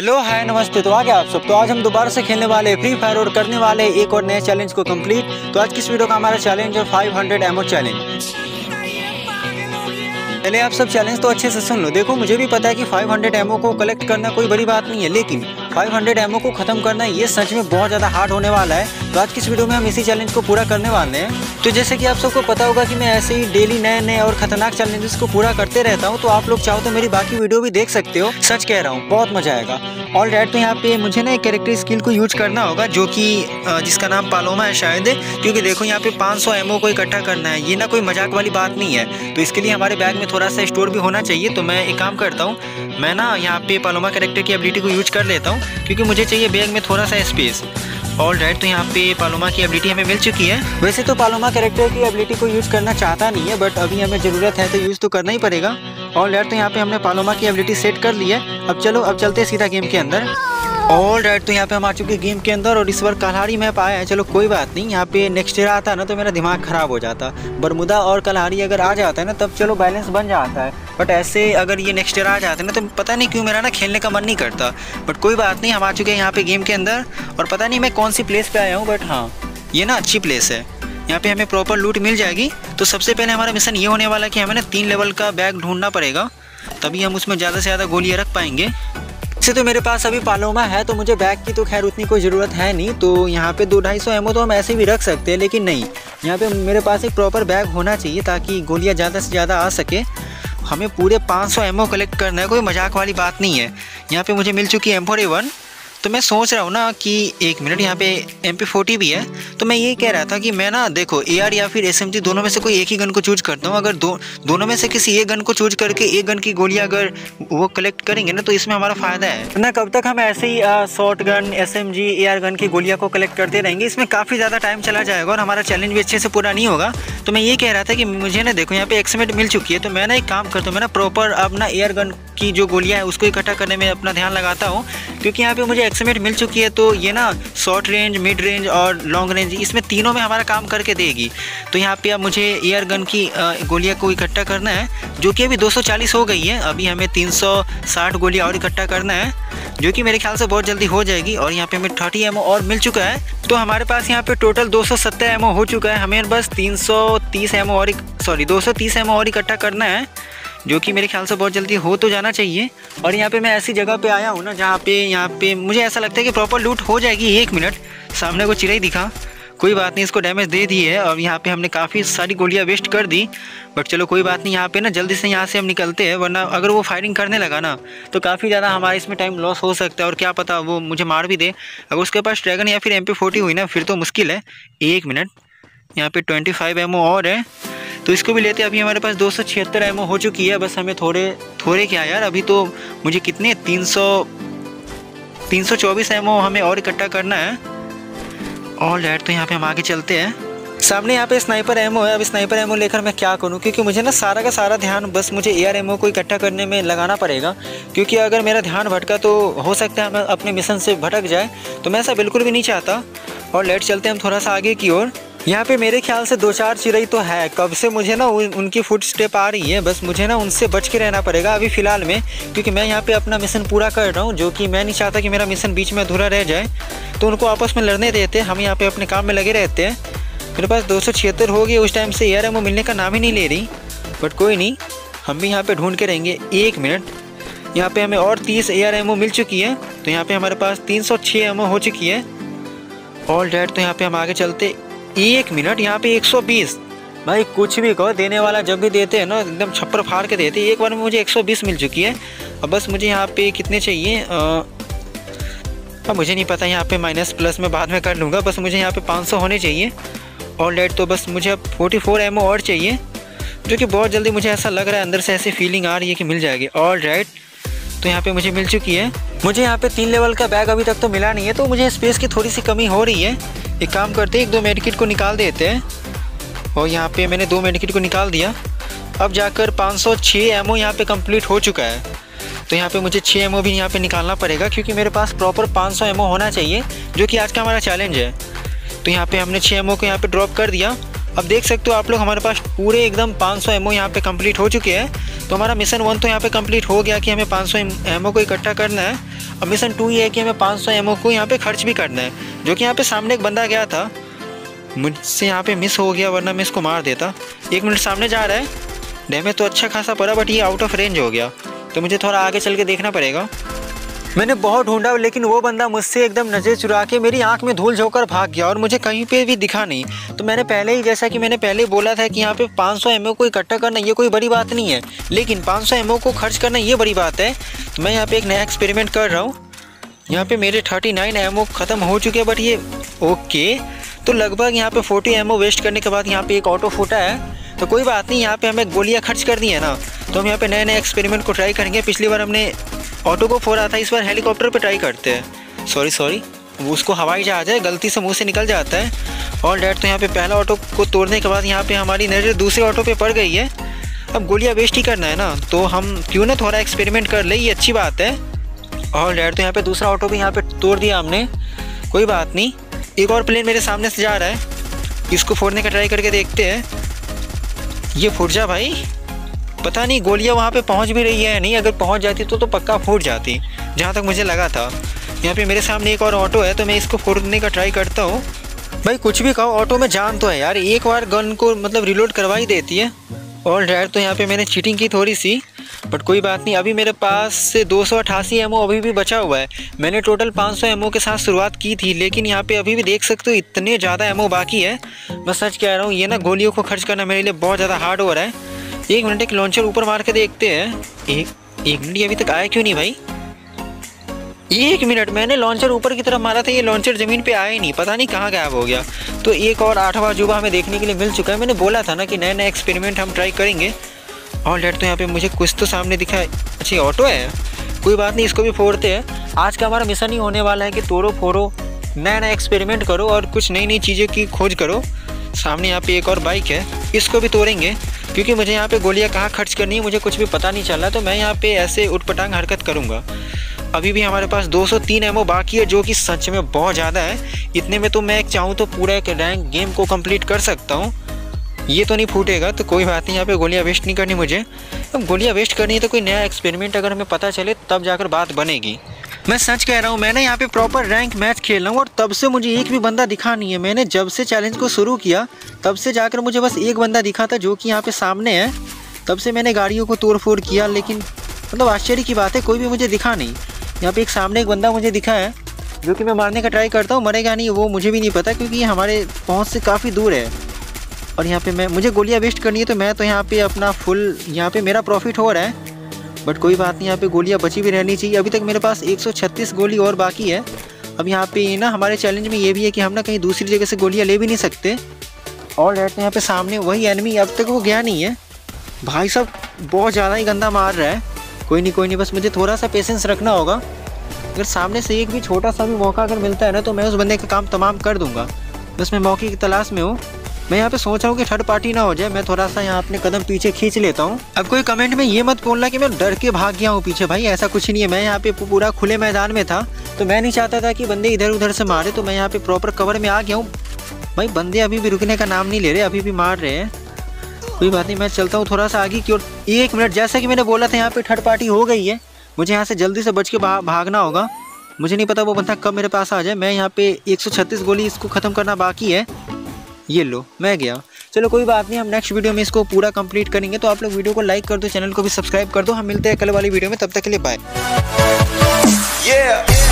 Hello hi नमस्ते। तो आ गया आप सब। तो आज हम दोबारा से खेलने वाले फ्री फायर और करने वाले एक और नए चैलेंज को कंप्लीट। तो आज किस वीडियो का हमारा चैलेंज है 500 एमओ चैलेंज। पहले आप सब चैलेंज तो अच्छे से सुन लो। देखो मुझे भी पता है कि 500 एमओ को कलेक्ट करना कोई बड़ी बात नहीं है, लेकिन 500 एमओ को ख़त्म करना ये सच में बहुत ज़्यादा हार्ड होने वाला है। तो आज किस वीडियो में हम इसी चैलेंज को पूरा करने वाले हैं। तो जैसे कि आप सबको पता होगा कि मैं ऐसे ही डेली नए नए और खतरनाक चैलेंजेस को पूरा करते रहता हूँ। तो आप लोग चाहो तो मेरी बाकी वीडियो भी देख सकते हो। सच कह रहा हूँ, बहुत मज़ा आएगा। ऑल राइट, तो यहाँ पे मुझे ना एक कैरेक्टर स्किल को यूज करना होगा जो कि जिसका नाम पालोमा है शायद, क्योंकि देखो यहाँ पे 500 एमओ को इकट्ठा करना है। ये ना कोई मजाक वाली बात नहीं है। तो इसके लिए हमारे बैग में थोड़ा सा स्टोर भी होना चाहिए। तो मैं एक काम करता हूँ, मैं ना यहाँ पे पालोमा कैरेक्टर की एबिलिटी को यूज कर लेता हूँ क्योंकि मुझे चाहिए बैग में थोड़ा सा स्पेस। ऑल राइट, तो यहाँ पे पालोमा की एबिलिटी हमें मिल चुकी है। वैसे तो पालोमा कैरेक्टर की एबिलिटी को यूज़ करना चाहता नहीं है, बट अभी हमें ज़रूरत है तो यूज़ तो करना ही पड़ेगा। ऑल राइट, तो यहाँ पे हमने पालोमा की एबिलिटी सेट कर ली है। अब चलो, अब चलते हैं सीधा गेम के अंदर। ऑल राइट, तो यहाँ पे हम आ चुके हैं गेम के अंदर और इस बार कलहारी मैप आया है। चलो कोई बात नहीं, यहाँ पे नेक्स्ट ईयर आता ना तो मेरा दिमाग ख़राब हो जाता। बरमुदा और कलहारी अगर आ जाता है ना तब चलो बैलेंस बन जाता है, बट ऐसे अगर ये नेक्स्ट ईयर आ जाता है ना तो पता नहीं क्यों मेरा ना खेलने का मन नहीं करता। बट कोई बात नहीं, हम आ चुके हैं यहाँ पे गेम के अंदर और पता नहीं मैं कौन सी प्लेस पर आया हूँ, बट हाँ ये ना अच्छी प्लेस है। यहाँ पे हमें प्रॉपर लूट मिल जाएगी। तो सबसे पहले हमारा मिशन ये होने वाला है कि हमें ना 3 लेवल का बैग ढूंढना पड़ेगा, तभी हम उसमें ज़्यादा से ज़्यादा गोलियाँ रख पाएंगे। वैसे तो मेरे पास अभी पालोमा है तो मुझे बैग की तो खैर उतनी कोई ज़रूरत है नहीं। तो यहाँ पे 200-250 एमओ तो हम ऐसे भी रख सकते हैं, लेकिन नहीं, यहाँ पे मेरे पास एक प्रॉपर बैग होना चाहिए ताकि गोलियाँ ज़्यादा से ज़्यादा आ सके। हमें पूरे 500 एमओ कलेक्ट करना है, कोई मजाक वाली बात नहीं है। यहाँ पे मुझे मिल चुकी है MP41। तो मैं सोच रहा हूँ ना कि एक मिनट, यहाँ पे MP40 भी है। तो मैं ये कह रहा था कि मैं ना देखो AR या फिर SMG दोनों में से कोई एक ही गन को चूज करता हूँ। अगर दोनों में से किसी एक गन को चूज करके एक गन की गोलियाँ अगर वो कलेक्ट करेंगे ना तो इसमें हमारा फ़ायदा है ना। कब तक हम ऐसे ही short gun, SMG, AR gun की गोलियाँ को कलेक्ट करते रहेंगे, इसमें काफ़ी ज़्यादा टाइम चला जाएगा और हमारा चैलेंज भी अच्छे से पूरा नहीं होगा। तो मैं ये कह रहा था कि मुझे ना देखो यहाँ पे एक्समेट मिल चुकी है। तो मैं ना एक काम करता हूँ, मैं ना प्रॉपर अपना एयर गन की जो गोलियाँ हैं उसको इकट्ठा करने में अपना ध्यान लगाता हूँ, क्योंकि यहाँ पे मुझे एक्समेट मिल चुकी है। तो ये ना शॉर्ट रेंज, मिड रेंज और लॉन्ग रेंज, इसमें तीनों में हमारा काम करके देगी। तो यहाँ पे अब मुझे एयर गन की गोलियाँ को इकट्ठा करना है, जो कि अभी 240 हो गई है। अभी हमें 360 गोलियाँ और इकट्ठा करना है, जो कि मेरे ख्याल से बहुत जल्दी हो जाएगी। और यहाँ पे हमें 30 एमओ और मिल चुका है। तो हमारे पास यहाँ पे टोटल 270 एमओ हो चुका है। हमें बस 330 एमओ और 230 एमओ और इकट्ठा करना है, जो कि मेरे ख्याल से बहुत जल्दी हो तो जाना चाहिए। और यहाँ पे मैं ऐसी जगह पे आया हूँ ना जहाँ पे मुझे ऐसा लगता है कि प्रॉपर लूट हो जाएगी। एक मिनट, सामने को चिड़ै दिखा, कोई बात नहीं, इसको डैमेज दे दी है। और यहाँ पे हमने काफ़ी सारी गोलियाँ वेस्ट कर दी, बट चलो कोई बात नहीं। यहाँ पे ना जल्दी से यहाँ से हम निकलते हैं, वरना अगर वो फायरिंग करने लगा ना तो काफ़ी ज़्यादा हमारे इसमें टाइम लॉस हो सकता है। और क्या पता वो मुझे मार भी दे। अगर उसके पास ड्रैगन या फिर MP40 हुई ना फिर तो मुश्किल है। एक मिनट, यहाँ पर 25 एमओ और है तो इसको भी लेते। अभी हमारे पास 276 एमओ हो चुकी है। बस हमें थोड़े क्या यार, अभी तो मुझे कितने 324 एमओ हमें और इकट्ठा करना है। ऑल राइट, तो यहाँ पे हम आगे चलते हैं। सामने यहाँ पे स्नाइपर एमओ है। अब स्नाइपर एमओ लेकर मैं क्या करूँ, क्योंकि मुझे ना सारा का सारा ध्यान बस मुझे एयर एमओ को इकट्ठा करने में लगाना पड़ेगा, क्योंकि अगर मेरा ध्यान भटका तो हो सकता है मैं अपने मिशन से भटक जाए। तो मैं ऐसा बिल्कुल भी नहीं चाहता। और लेट चलते हैं हम थोड़ा सा आगे की ओर। यहाँ पे मेरे ख्याल से 2-4 चिड़ै तो है। कब से मुझे ना उनकी फुटस्टेप आ रही है। बस मुझे ना उनसे बच के रहना पड़ेगा अभी फ़िलहाल में, क्योंकि मैं यहाँ पे अपना मिशन पूरा कर रहा हूँ, जो कि मैं नहीं चाहता कि मेरा मिशन बीच में अधूरा रह जाए। तो उनको आपस में लड़ने देते हैं, हम यहाँ पे अपने काम में लगे रहते हैं। मेरे पास 276 हो गए। उस टाइम से यार वो मिलने का नाम ही नहीं ले रही, बट कोई नहीं, हम भी यहाँ पर ढूँढ के रहेंगे। एक मिनट, यहाँ पर हमें और 30 एयर एमओ मिल चुकी है। तो यहाँ पर हमारे पास 306 एमओ हो चुकी है। ऑल राइट, तो यहाँ पर हम आगे चलते। एक मिनट, यहाँ पे 120 भाई, कुछ भी कहो, देने वाला जब भी देते हैं ना एकदम छप्पर फाड़ के देते हैं। एक बार में मुझे 120 मिल चुकी है। अब बस मुझे यहाँ पे कितने चाहिए, अब मुझे नहीं पता, यहाँ पे माइनस प्लस मैं बाद में कर लूँगा। बस मुझे यहाँ पे 500 होने चाहिए। ऑल राइट, तो बस मुझे अब 44 एमओ और चाहिए, जो कि बहुत जल्दी मुझे ऐसा लग रहा है, अंदर से ऐसी फीलिंग आ रही है कि मिल जाएगी। ऑल राइट, तो यहाँ पे मुझे मिल चुकी है। मुझे यहाँ पे 3 लेवल का बैग अभी तक तो मिला नहीं है, तो मुझे स्पेस की थोड़ी सी कमी हो रही है। एक काम करते हैं, 1-2 मेडिकिट को निकाल देते हैं। और यहाँ पे मैंने 2 मेडिकिट को निकाल दिया। अब जाकर 506 एमओ यहाँ पे कंप्लीट हो चुका है। तो यहाँ पे मुझे 6 एमओ भी यहाँ पे निकालना पड़ेगा, क्योंकि मेरे पास प्रॉपर 500 एमओ होना चाहिए, जो कि आज का हमारा चैलेंज है। तो यहाँ पे हमने 6 एमओ को यहाँ पे ड्रॉप कर दिया। अब देख सकते हो आप लोग, हमारे पास पूरे एकदम 500 एमओ यहाँ पे कंप्लीट हो चुके हैं। तो हमारा मिशन 1 तो यहाँ पे कंप्लीट हो गया कि हमें 500 एमओ को इकट्ठा करना है। अब मिशन 2 ये है कि हमें 500 एमओ को यहाँ पे खर्च भी करना है, जो कि यहाँ पे सामने एक बंदा गया था, मुझसे यहाँ पे मिस हो गया वरना मैं इसको मार देता। एक मिनट, सामने जा रहा है, डैमेज तो अच्छा खासा पड़ा बट ये आउट ऑफ रेंज हो गया, तो मुझे थोड़ा आगे चल के देखना पड़ेगा। मैंने बहुत ढूंढा लेकिन वो बंदा मुझसे एकदम नज़र चुरा के मेरी आंख में धूल झोंककर भाग गया और मुझे कहीं पे भी दिखा नहीं। तो मैंने पहले ही, जैसा कि मैंने पहले ही बोला था कि यहाँ पे 500 एमओ को इकट्ठा करना ये कोई बड़ी बात नहीं है, लेकिन 500 एमओ को खर्च करना ये बड़ी बात है। तो मैं यहाँ पे एक नया एक्सपेरिमेंट कर रहा हूँ। यहाँ पर मेरे 39 एमओ ख़त्म हो चुके हैं बट ये ओके, तो लगभग यहाँ पर 40 एमओ वेस्ट करने के बाद यहाँ पर एक ऑटो फूटा है, तो कोई बात नहीं, यहाँ पर हमें गोलियाँ खर्च कर दी है ना। तो हम यहाँ पर नए नए एक्सपेरिमेंट को ट्राई करेंगे। पिछली बार हमने ऑटो को फोड़ा था, इस बार हेलीकॉप्टर पे ट्राई करते हैं। सॉरी वो उसको हवाई जहाज है, गलती से मुंह से निकल जाता है। और डैट, तो यहाँ पे पहला ऑटो को तोड़ने के बाद यहाँ पे हमारी नज़र दूसरे ऑटो पे पड़ गई है। अब गोलियाँ वेस्ट ही करना है ना, तो हम क्यों ना थोड़ा एक्सपेरिमेंट कर ले, ये अच्छी बात है। और डैट, तो यहाँ पर दूसरा ऑटो भी यहाँ पर तोड़ दिया हमने, कोई बात नहीं। एक और प्लेन मेरे सामने से जा रहा है, इसको फोड़ने का ट्राई करके देखते हैं। ये फूट जा भाई, पता नहीं गोलियां वहां पे पहुंच भी रही है नहीं, अगर पहुंच जाती तो पक्का फूट जाती, जहां तक मुझे लगा था। यहाँ पे मेरे सामने एक और ऑटो है, तो मैं इसको फोड़ने का ट्राई करता हूँ। भाई कुछ भी कहो, ऑटो में जान तो है यार, एक बार गन को मतलब रिलोड करवा ही देती है। और यार, तो यहाँ पे मैंने चीटिंग की थोड़ी सी, बट कोई बात नहीं। अभी मेरे पास से 288 एमओ अभी भी बचा हुआ है। मैंने टोटल 500 एमओ के साथ शुरुआत की थी, लेकिन यहाँ पे अभी भी देख सकते हो इतने ज़्यादा एमओ बाकी है। मैं सच कह रहा हूँ, ये ना गोलियों को खर्च करना मेरे लिए बहुत ज़्यादा हार्ड हो रहा है। एक मिनट, एक लॉन्चर ऊपर मार के देखते हैं। एक मिनट, अभी तक आया क्यों नहीं भाई? एक मिनट, मैंने लॉन्चर ऊपर की तरफ मारा था, ये लॉन्चर ज़मीन पे आया ही नहीं, पता नहीं कहाँ गायब हो गया। तो एक और 8वां अजूबा हमें देखने के लिए मिल चुका है। मैंने बोला था ना कि नए नए एक्सपेरिमेंट हम ट्राई करेंगे। और लेट, तो यहाँ पर मुझे कुछ तो सामने दिखा है। अच्छा, ऑटो है, कोई बात नहीं, इसको भी फोड़ते हैं। आज का हमारा मिशन ही होने वाला है कि तोड़ो फोड़ो, नया नया एक्सपेरिमेंट करो और कुछ नई नई चीज़ों की खोज करो। सामने यहाँ पे एक और बाइक है, इसको भी तोड़ेंगे, क्योंकि मुझे यहाँ पे गोलियाँ कहाँ खर्च करनी है मुझे कुछ भी पता नहीं चला, तो मैं यहाँ पे ऐसे उटपटांग हरकत करूँगा। अभी भी हमारे पास 203 एमओ बाकी है, जो कि सच में बहुत ज़्यादा है। इतने में तो मैं चाहूँ तो पूरा एक रैंक गेम को कंप्लीट कर सकता हूँ। ये तो नहीं फूटेगा, तो कोई बात नहीं, यहाँ पर गोलियाँ वेस्ट नहीं करनी मुझे। अब गोलियाँ वेस्ट करनी है तो कोई नया एक्सपेरिमेंट अगर हमें पता चले तब जाकर बात बनेगी। मैं सच कह रहा हूँ, मैंने यहाँ पे प्रॉपर रैंक मैच खेला हूँ और तब से मुझे एक भी बंदा दिखा नहीं है। मैंने जब से चैलेंज को शुरू किया तब से जाकर मुझे बस एक बंदा दिखा था, जो कि यहाँ पे सामने है। तब से मैंने गाड़ियों को तोड़ फोड़ किया, लेकिन मतलब आश्चर्य की बात है कोई भी मुझे दिखा नहीं। यहाँ पे एक सामने एक बंदा मुझे दिखा है, जो कि मैं मारने का ट्राई करता हूँ, मरेगा नहीं वो मुझे भी नहीं पता, क्योंकि हमारे पहुँच से काफ़ी दूर है। और यहाँ पर मुझे गोलियाँ वेस्ट करनी है, तो मैं तो यहाँ पर अपना फुल, यहाँ पर मेरा प्रॉफिट हो रहा है, बट कोई बात नहीं, यहाँ पे गोलियाँ बची भी रहनी चाहिए। अभी तक मेरे पास 136 गोली और बाकी है। अब यहाँ पे ना हमारे चैलेंज में ये भी है कि हम ना कहीं दूसरी जगह से गोलियाँ ले भी नहीं सकते। और रेट, यहाँ पे सामने वही एनिमी, अब तक वो गया नहीं है। भाई साहब बहुत ज़्यादा ही गंदा मार रहा है। कोई नहीं, बस मुझे थोड़ा सा पेशेंस रखना होगा। अगर सामने से एक भी छोटा सा भी मौका अगर मिलता है ना, तो मैं उस बंदे का काम तमाम कर दूँगा। बस मैं मौके की तलाश में हूँ। मैं यहाँ पे सोच रहा हूँ कि थर्ड पार्टी ना हो जाए, मैं थोड़ा सा यहाँ अपने कदम पीछे खींच लेता हूँ। अब कोई कमेंट में ये मत बोलना कि मैं डर के भाग गया हूँ पीछे, भाई ऐसा कुछ नहीं है। मैं यहाँ पे पूरा खुले मैदान में था, तो मैं नहीं चाहता था कि बंदे इधर उधर से मारे, तो मैं यहाँ पे प्रॉपर कवर में आ गया हूँ। भाई बंदे अभी भी रुकने का नाम नहीं ले रहे, अभी भी मार रहे हैं। कोई बात नहीं, मैं चलता हूँ थोड़ा सा आगे की ओर। एक मिनट, जैसा कि मैंने बोला था यहाँ पर थर्ड पार्टी हो गई है, मुझे यहाँ से जल्दी से बच के भागना होगा। मुझे नहीं पता वो बंदा कब मेरे पास आ जाए। मैं यहाँ पे 136 गोली इसको ख़त्म करना बाकी है। ये लो, मैं गया। चलो कोई बात नहीं, हम नेक्स्ट वीडियो में इसको पूरा कंप्लीट करेंगे। तो आप लोग वीडियो को लाइक कर दो, चैनल को भी सब्सक्राइब कर दो। हम मिलते हैं कल वाली वीडियो में, तब तक के लिए बाय।